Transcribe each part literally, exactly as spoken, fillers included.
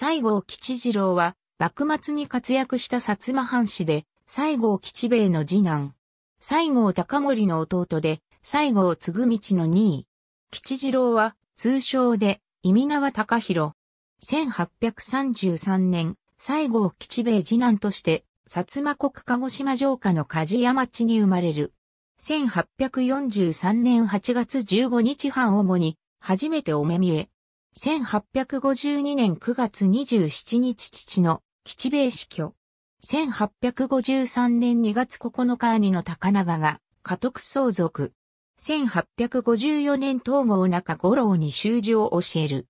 西郷吉次郎は、幕末に活躍した薩摩藩士で、西郷吉兵衛の次男。西郷隆盛の弟で、西郷継道のにい。吉次郎は、通称で、忌見名は隆弘。せんはっぴゃくさんじゅうさんねん、西郷吉兵衛次男として、薩摩国鹿児島城下の梶屋町に生まれる。せんはっぴゃくよんじゅうさんねんはちがつじゅうごにち藩主に、初めてお目見え。せんはっぴゃくごじゅうにねんくがつにじゅうしちにち父の吉兵衛死去。せんはっぴゃくごじゅうさんねんにがつここのか兄の高長が家督相続。せんはっぴゃくごじゅうよねん東郷中五郎に習字を教える。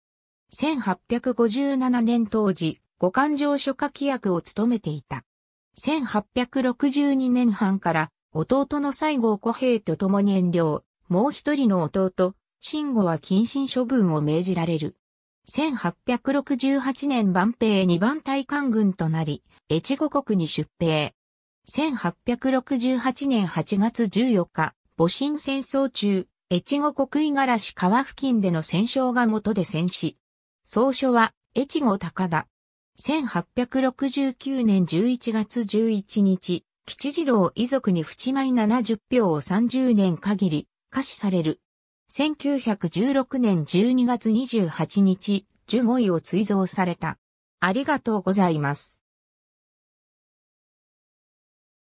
せんはっぴゃくごじゅうななねん当時、五官上書書記役を務めていた。せんはっぴゃくろくじゅうにねん藩から弟の西郷小平と共に遠慮、もう一人の弟、信吾は謹慎処分を命じられる。せんはっぴゃくろくじゅうはちねん万平にばん隊官軍となり、越後国に出兵。せんはっぴゃくろくじゅうはちねんはちがつじゅうよっか、戊辰戦争中、越後国五十嵐川付近での戦傷が元で戦死。総書は、越後高田。せんはっぴゃくろくじゅうきゅうねんじゅういちがつじゅういちにち、吉次郎遺族に扶持米ななじゅっぴょうをさんじゅうねん限り、下賜される。せんきゅうひゃくじゅうろくねんじゅうにがつにじゅうはちにち、従五位を追贈された。ありがとうございます。